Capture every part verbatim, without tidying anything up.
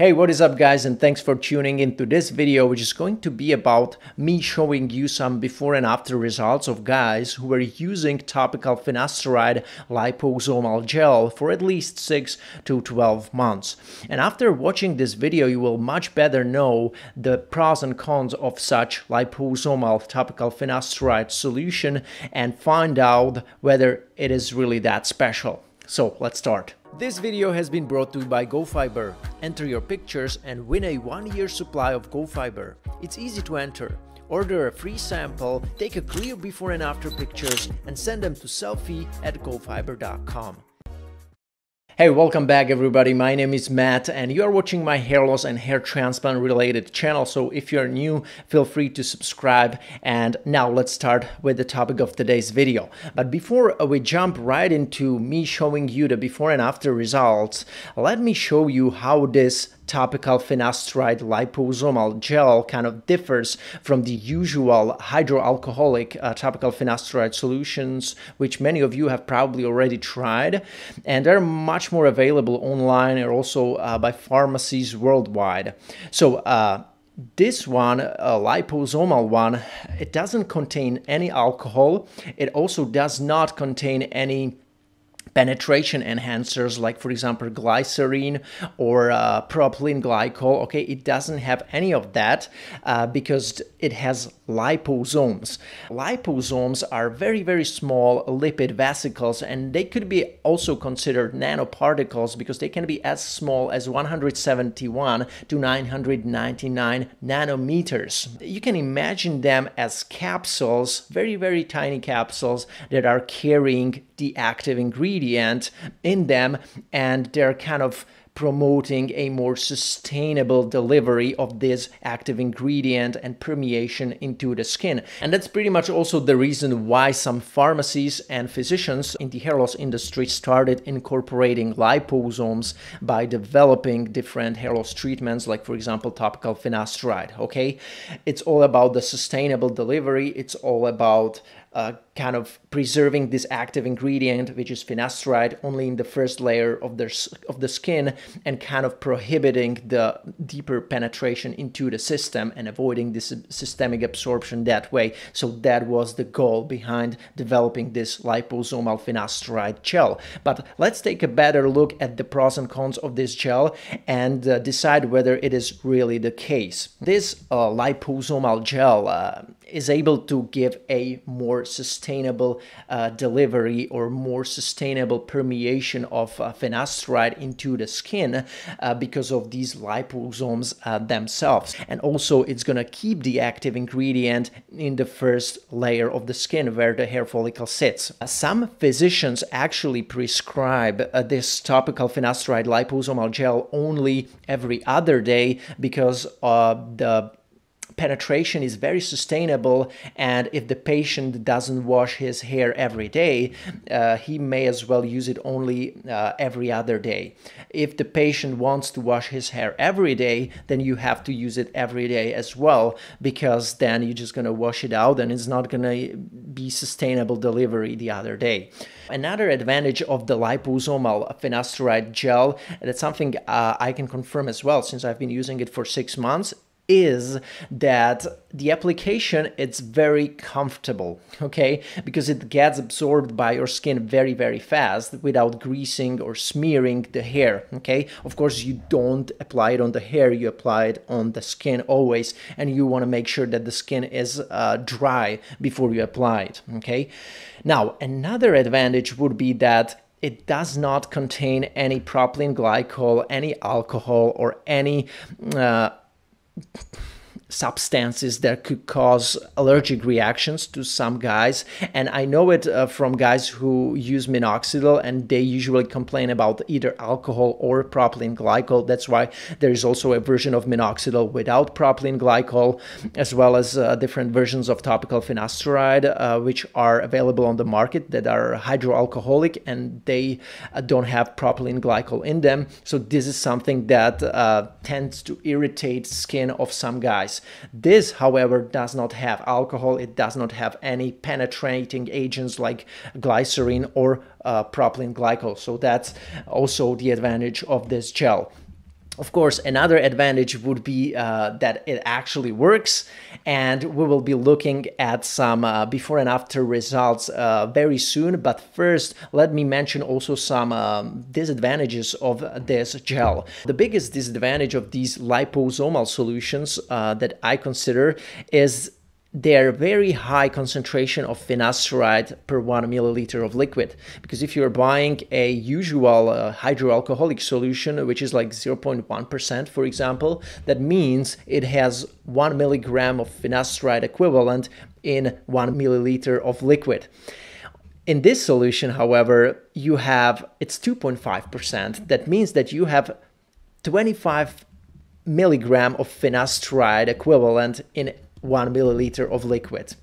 Hey, what is up guys, and thanks for tuning into this video, which is going to be about me showing you some before and after results of guys who were using topical finasteride liposomal gel for at least six to twelve months. And after watching this video, you will much better know the pros and cons of such liposomal topical finasteride solution and find out whether it is really that special. So let's start. This video has been brought to you by GoFiber. Enter your pictures and win a one-year supply of GoFiber. It's easy to enter. Order a free sample, take a clear before and after pictures, and send them to selfie at gofiber dot com. Hey, welcome back everybody, my name is Matt and you are watching my hair loss and hair transplant related channel, so if you're new, feel free to subscribe. And now let's start with the topic of today's video. But before we jump right into me showing you the before and after results, let me show you how this topical finasteride liposomal gel kind of differs from the usual hydroalcoholic uh, topical finasteride solutions, which many of you have probably already tried, and they're much more available online and also uh, by pharmacies worldwide. So uh, this one, a liposomal one, it doesn't contain any alcohol. It also does not contain any penetration enhancers, like for example glycerine or uh, propylene glycol. Okay, it doesn't have any of that uh, because it has liposomes. Liposomes are very very small lipid vesicles, and they could be also considered nanoparticles because they can be as small as one hundred seventy-one to nine hundred ninety-nine nanometers. You can imagine them as capsules, very very tiny capsules that are carrying the active ingredient in them, and they're kind of promoting a more sustainable delivery of this active ingredient and permeation into the skin. And that's pretty much also the reason why some pharmacies and physicians in the hair loss industry started incorporating liposomes by developing different hair loss treatments, like for example topical finasteride. Okay, it's all about the sustainable delivery. It's all about Uh, kind of preserving this active ingredient, which is finasteride, only in the first layer of their of the skin, and kind of prohibiting the deeper penetration into the system and avoiding this systemic absorption that way. So that was the goal behind developing this liposomal finasteride gel. But let's take a better look at the pros and cons of this gel and uh, decide whether it is really the case. This uh, liposomal gel uh, is able to give a more sustainable uh, delivery or more sustainable permeation of uh, finasteride into the skin uh, because of these liposomes uh, themselves. And also it's going to keep the active ingredient in the first layer of the skin where the hair follicle sits. Uh, some physicians actually prescribe uh, this topical finasteride liposomal gel only every other day because uh, the penetration is very sustainable, and if the patient doesn't wash his hair every day, uh, he may as well use it only uh, every other day. If the patient wants to wash his hair every day, then you have to use it every day as well, because then you're just going to wash it out and it's not going to be sustainable delivery the other day. Another advantage of the liposomal finasteride gel, that's something uh, I can confirm as well since I've been using it for six months, is that the application, it's very comfortable, okay? Because it gets absorbed by your skin very, very fast without greasing or smearing the hair, okay? Of course, you don't apply it on the hair, you apply it on the skin always, and you wanna make sure that the skin is uh, dry before you apply it, okay? Now, another advantage would be that it does not contain any propylene glycol, any alcohol, or any uh, substances that could cause allergic reactions to some guys. And I know it uh, from guys who use minoxidil, and they usually complain about either alcohol or propylene glycol. That's why there is also a version of minoxidil without propylene glycol, as well as uh, different versions of topical finasteride uh, which are available on the market that are hydroalcoholic, and they uh, don't have propylene glycol in them. So this is something that uh, tends to irritate skin of some guys. This, however, does not have alcohol. It does not have any penetrating agents like glycerine or uh, propylene glycol. So that's also the advantage of this gel. Of course, another advantage would be uh, that it actually works, and we will be looking at some uh, before and after results uh, very soon. But first, let me mention also some um, disadvantages of this gel. The biggest disadvantage of these liposomal solutions uh, that I consider is their very high concentration of finasteride per one milliliter of liquid. Because if you're buying a usual uh, hydroalcoholic solution, which is like zero point one percent, for example, that means it has one milligram of finasteride equivalent in one milliliter of liquid. In this solution, however, you have, it's two point five percent. That means that you have twenty-five milligram of finasteride equivalent in one milliliter of liquid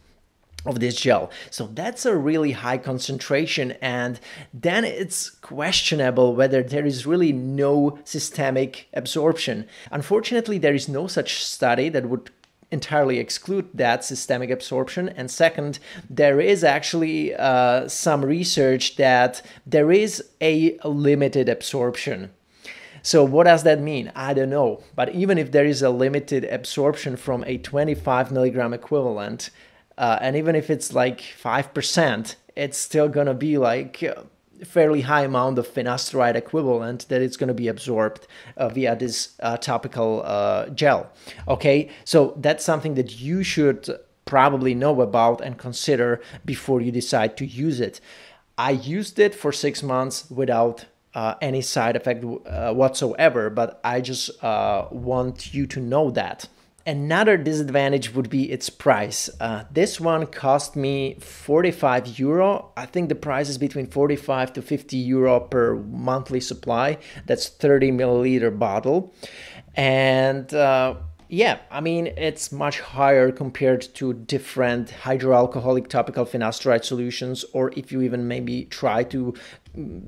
of this gel. So that's a really high concentration, and then it's questionable whether there is really no systemic absorption. Unfortunately, there is no such study that would entirely exclude that systemic absorption. And second, there is actually uh, some research that there is a limited absorption. So what does that mean? I don't know. But even if there is a limited absorption from a twenty-five milligram equivalent, uh, and even if it's like five percent, it's still going to be like a fairly high amount of finasteride equivalent that it's going to be absorbed uh, via this uh, topical uh, gel. Okay, so that's something that you should probably know about and consider before you decide to use it. I used it for six months without Uh, any side effect uh, whatsoever, but I just uh, want you to know that. Another disadvantage would be its price. Uh, this one cost me forty-five euro. I think the price is between forty-five to fifty euro per monthly supply. That's thirty milliliter bottle. And uh, yeah, I mean, it's much higher compared to different hydroalcoholic topical finasteride solutions, or if you even maybe try to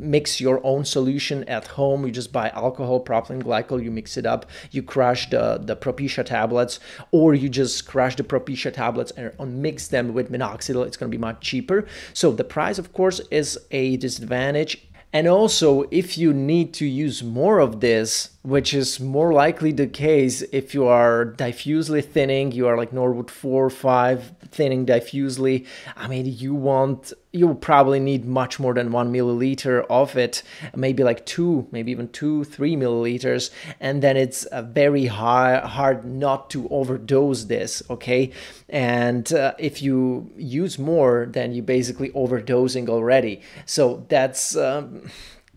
mix your own solution at home. You just buy alcohol, propylene glycol, you mix it up, you crush the, the Propecia tablets, or you just crush the Propecia tablets and mix them with minoxidil. It's going to be much cheaper. So the price, of course, is a disadvantage. And also, if you need to use more of this, which is more likely the case if you are diffusely thinning, you are like Norwood four or five thinning diffusely, I mean, you want, you'll probably need much more than one milliliter of it, maybe like two, maybe even two, three milliliters. And then it's very high, hard not to overdose this, okay? And uh, if you use more, then you're basically overdosing already. So that's Um,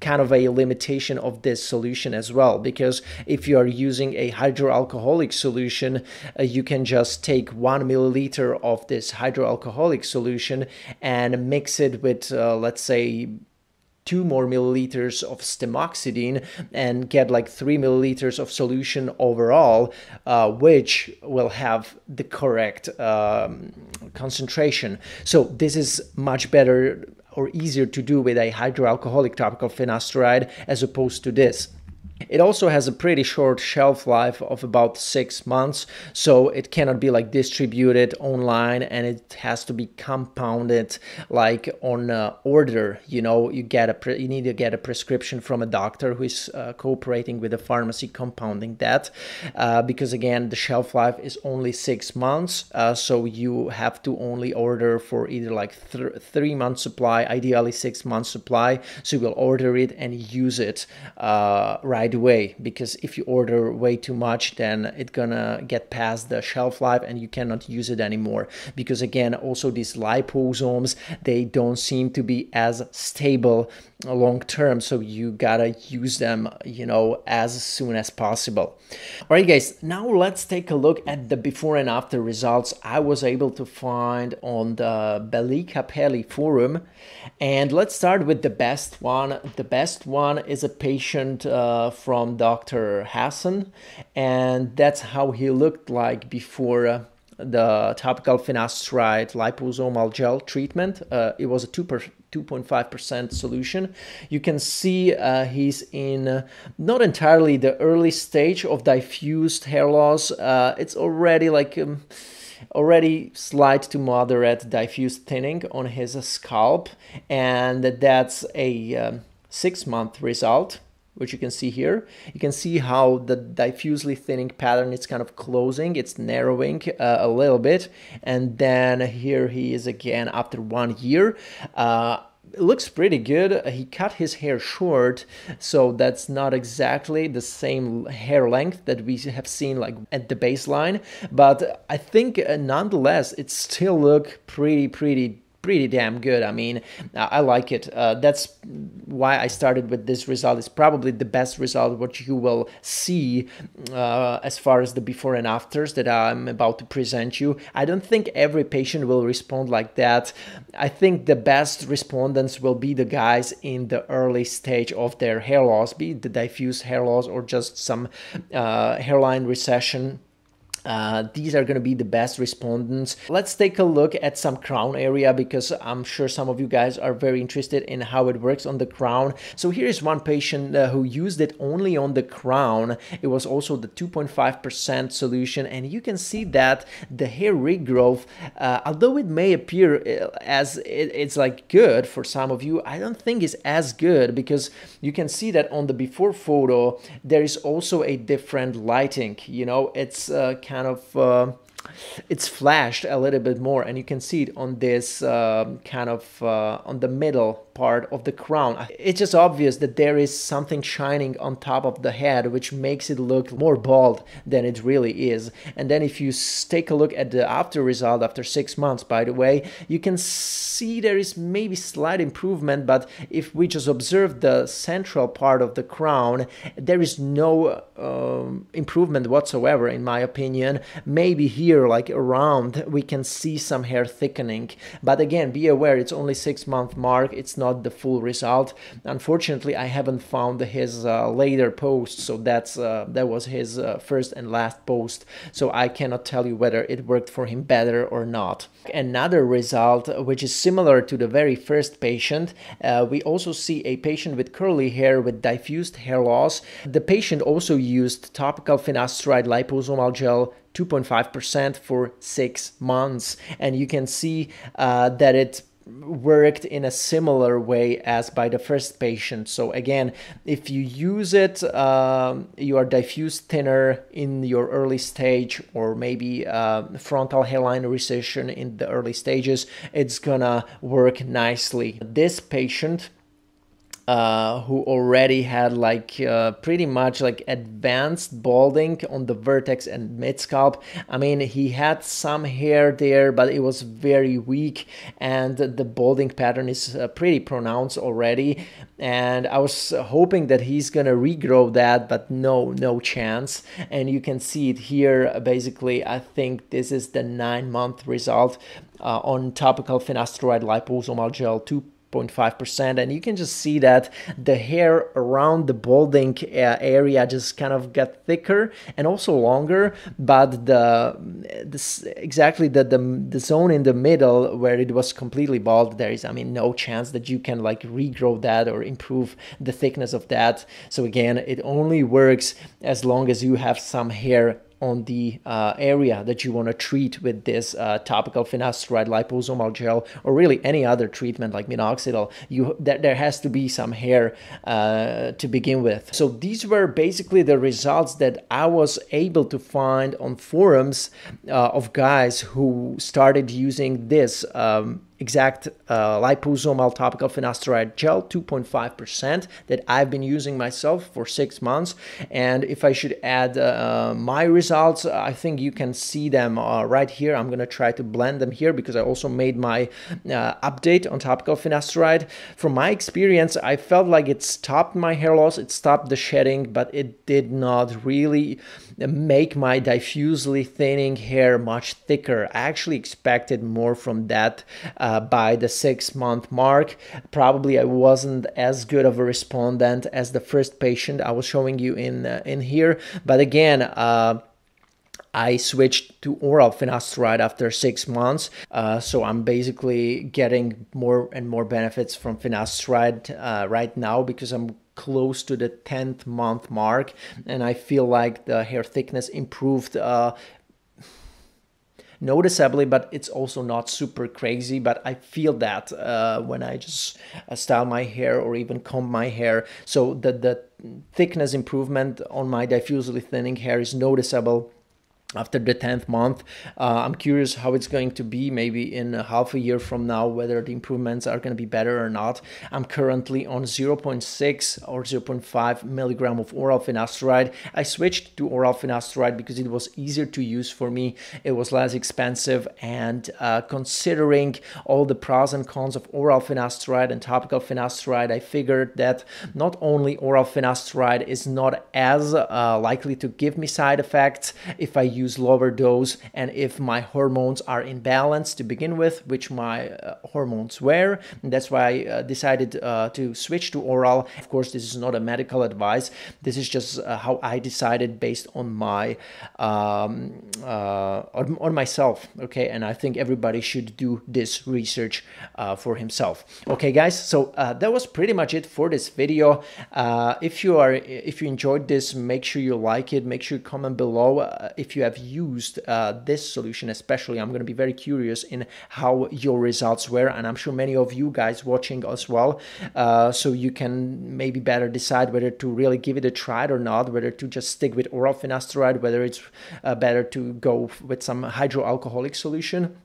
kind of a limitation of this solution as well, because if you are using a hydroalcoholic solution, uh, you can just take one milliliter of this hydroalcoholic solution and mix it with, uh, let's say, two more milliliters of stemoxidine and get like three milliliters of solution overall, uh, which will have the correct um, concentration. So this is much better or easier to do with a hydroalcoholic topical finasteride as opposed to this. It also has a pretty short shelf life of about six months, so it cannot be like distributed online, and it has to be compounded like on uh, order. You know, you get a pre you need to get a prescription from a doctor who is uh, cooperating with the pharmacy compounding that, uh, because again, the shelf life is only six months, uh, so you have to only order for either like th three month supply, ideally six month supply. So you will order it and use it uh, right away, because if you order way too much, then it's gonna get past the shelf life and you cannot use it anymore, because again, also these liposomes, they don't seem to be as stable long term, so you gotta use them, you know, as soon as possible. All right, guys, now let's take a look at the before and after results I was able to find on the Belli Capelli forum, and let's start with the best one. The best one is a patient uh, from Doctor Hassan, and that's how he looked like before uh, the topical finasteride liposomal gel treatment. Uh, it was a two point five percent solution. You can see uh, he's in uh, not entirely the early stage of diffused hair loss. Uh, it's already like um, already slight to moderate diffused thinning on his uh, scalp, and that's a um, six month result. which you can see here. You can see how the diffusely thinning pattern is kind of closing, it's narrowing uh, a little bit. And then here he is again after one year. Uh, It looks pretty good. He cut his hair short, so that's not exactly the same hair length that we have seen like at the baseline, but I think uh, nonetheless it still look pretty pretty pretty damn good. I mean, I like it. Uh, that's why I started with this result. It's probably the best result what you will see uh, as far as the before and afters that I'm about to present you. I don't think every patient will respond like that. I think the best respondents will be the guys in the early stage of their hair loss, be it the diffuse hair loss or just some uh, hairline recession. Uh, these are going to be the best respondents. Let's take a look at some crown area, because I'm sure some of you guys are very interested in how it works on the crown. So here is one patient uh, who used it only on the crown. It was also the two point five percent solution, and you can see that the hair regrowth, uh, although it may appear as it, it's like good for some of you, I don't think it's as good, because you can see that on the before photo there is also a different lighting. You know, it's uh, kind kind of uh, it's flashed a little bit more, and you can see it on this uh, kind of uh, on the middle part of the crown. It's just obvious that there is something shining on top of the head, which makes it look more bald than it really is. And then if you take a look at the after result after six months, by the way, you can see there is maybe slight improvement, but if we just observe the central part of the crown, there is no um, improvement whatsoever, in my opinion. Maybe here like around we can see some hair thickening, but again, be aware it's only six month mark, it's not the full result. Unfortunately, I haven't found his uh, later post, so that's uh, that was his uh, first and last post, so I cannot tell you whether it worked for him better or not. Another result which is similar to the very first patient, uh, we also see a patient with curly hair with diffused hair loss. The patient also used topical finasteride liposomal gel two point five percent for six months, and you can see uh, that it worked in a similar way as by the first patient. So again, if you use it, um, you are diffuse thinner in your early stage, or maybe uh, frontal hairline recession in the early stages, it's gonna work nicely. This patient Uh, who already had like uh, pretty much like advanced balding on the vertex and mid scalp. I mean, he had some hair there, but it was very weak, and the balding pattern is uh, pretty pronounced already. And I was hoping that he's gonna regrow that, but no, no chance. And you can see it here. Basically, I think this is the nine month result uh, on topical finasteride liposomal gel two point five percent, and you can just see that the hair around the balding uh, area just kind of got thicker and also longer, but the this exactly the, the the zone in the middle where it was completely bald, there is, I mean, no chance that you can like regrow that or improve the thickness of that. So again, it only works as long as you have some hair on the uh, area that you want to treat with this uh, topical finasteride liposomal gel, or really any other treatment like minoxidil. You th there has to be some hair uh, to begin with. So these were basically the results that I was able to find on forums uh, of guys who started using this um, exact uh, liposomal topical finasteride gel two point five percent that I've been using myself for six months. And if I should add uh, my results, I think you can see them uh, right here. I'm gonna try to blend them here, because I also made my uh, update on topical finasteride. From my experience, I felt like it stopped my hair loss, it stopped the shedding, but it did not really make my diffusely thinning hair much thicker. I actually expected more from that. Uh, Uh, by the six month mark, probably I wasn't as good of a respondent as the first patient I was showing you in uh, in here, but again, uh, I switched to oral finasteride after six months, uh, so I'm basically getting more and more benefits from finasteride uh, right now, because I'm close to the tenth month mark, and I feel like the hair thickness improved uh, noticeably, but it's also not super crazy. But I feel that uh, when I just style my hair or even comb my hair. So the, the thickness improvement on my diffusely thinning hair is noticeable after the tenth month. Uh, I'm curious how it's going to be maybe in a half a year from now, whether the improvements are going to be better or not. I'm currently on zero point six or zero point five milligram of oral finasteride. I switched to oral finasteride because it was easier to use for me. It was less expensive, and uh, considering all the pros and cons of oral finasteride and topical finasteride, I figured that not only oral finasteride is not as uh, likely to give me side effects if I use use lower dose and if my hormones are in balance to begin with, which my uh, hormones were, and that's why I uh, decided uh, to switch to oral. Of course, this is not a medical advice. This is just uh, how I decided based on my um, uh, on, on myself, okay? And I think everybody should do this research uh, for himself. Okay, guys, so uh, that was pretty much it for this video. Uh, if you are if you enjoyed this, make sure you like it, make sure you comment below uh, if you have used uh, this solution. Especially, I'm going to be very curious in how your results were, and I'm sure many of you guys watching as well, uh, so you can maybe better decide whether to really give it a try or not, whether to just stick with oral finasteride, whether it's uh, better to go with some hydroalcoholic solution,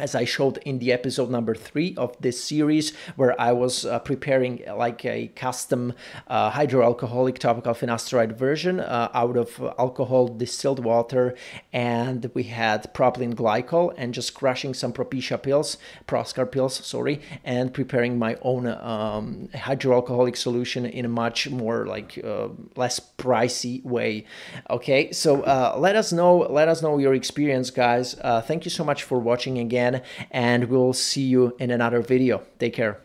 as I showed in the episode number three of this series, where I was uh, preparing like a custom uh, hydroalcoholic topical finasteride version uh, out of alcohol, distilled water, and we had propylene glycol, and just crushing some Propecia pills, Proscar pills, sorry, and preparing my own um, hydroalcoholic solution in a much more like uh, less pricey way. Okay, so uh, let us know, let us know your experience, guys. Uh, thank you so much for watching again, and we'll see you in another video. Take care.